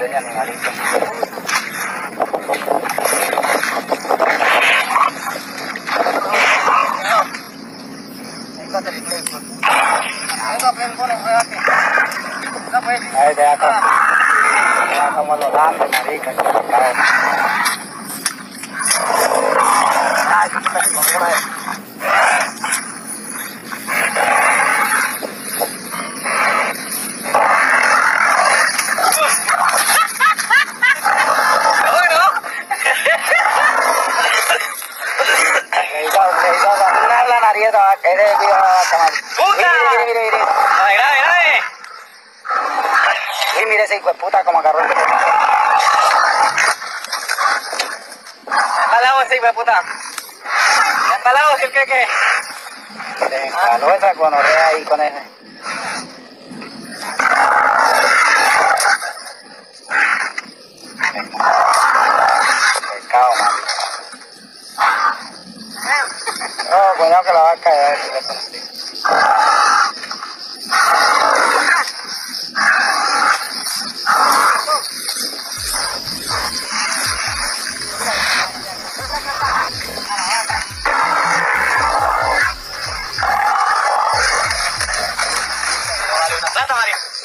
cuidar de mi animalito. Ahí te da como los grandes, marica, que se cae. Ay, puta, como agarró el pelo. Empalado ese hijo de puta. Empalado, si cree que. Se empaló esa gonorrea ahí con ese. Pescado, mami. No, cuidado que la va a caer. Plata, Mario.